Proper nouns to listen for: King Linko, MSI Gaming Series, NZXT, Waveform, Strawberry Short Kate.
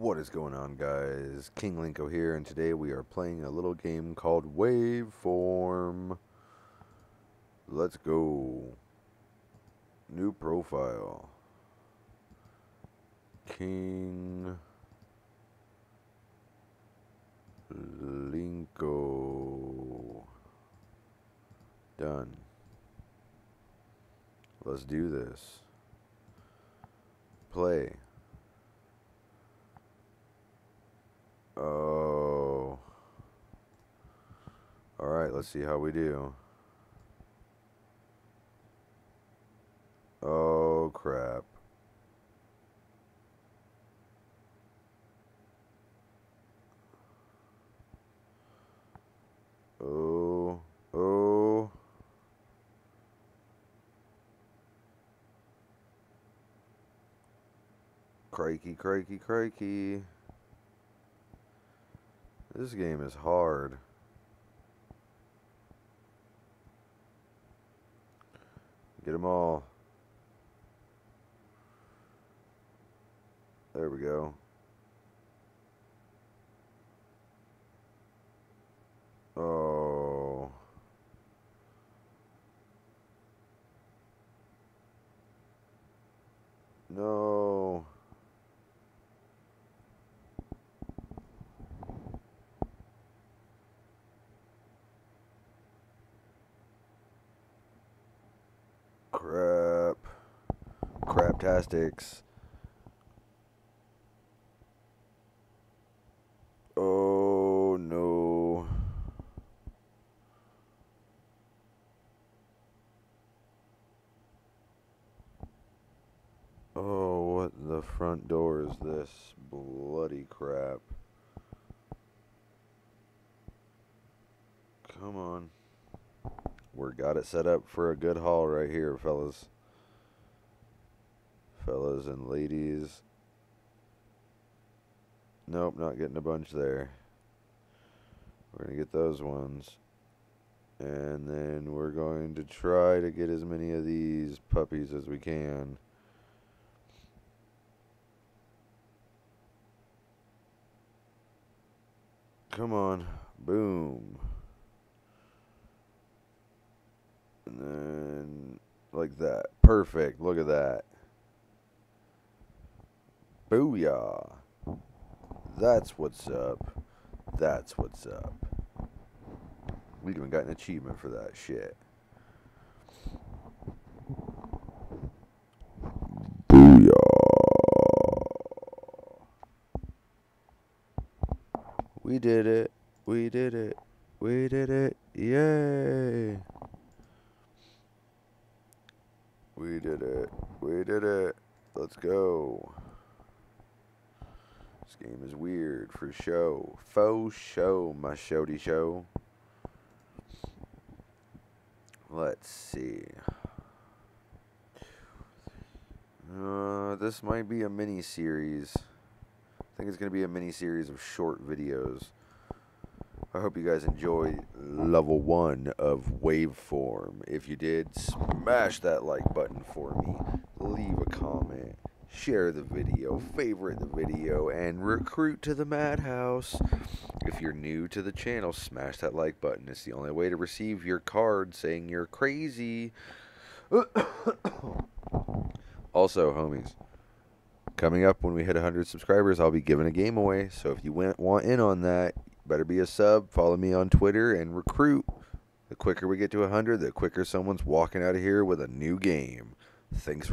What is going on, guys? King Linko here, and today we are playing a little game called Waveform. Let's go. New profile. King Linko. Done. Let's do this. Play. Oh. Alright, let's see how we do. Oh, crap. Crikey, crikey, crikey. This game is hard. Get them all. There we go. Oh. No. Crap. Craptastics. Oh no. Oh, what the front door is this? Bloody crap. Come on. We're got it set up for a good haul right here, fellas. Fellas and ladies. Nope, not getting a bunch there. We're going to get those ones. And then we're going to try to get as many of these puppies as we can. Come on. Boom. And then, like that. Perfect. Look at that. Booyah. That's what's up. That's what's up. We even got an achievement for that shit. Booyah. We did it. We did it. We did it. Yay. We did it. We did it. Let's go. This game is weird for show. Faux show, my shody show. Let's see. This might be a mini series. I think it's going to be a mini series of short videos. I hope you guys enjoyed level 1 of Waveform. If you did, smash that like button for me. Leave a comment. Share the video, favorite the video, and recruit to the madhouse. If you're new to the channel, smash that like button. It's the only way to receive your card saying you're crazy. Also, homies, coming up when we hit 100 subscribers, I'll be giving a game away. So if you want in on that, better be a sub, follow me on Twitter, and recruit. The quicker we get to 100, the quicker someone's walking out of here with a new game. Thanks for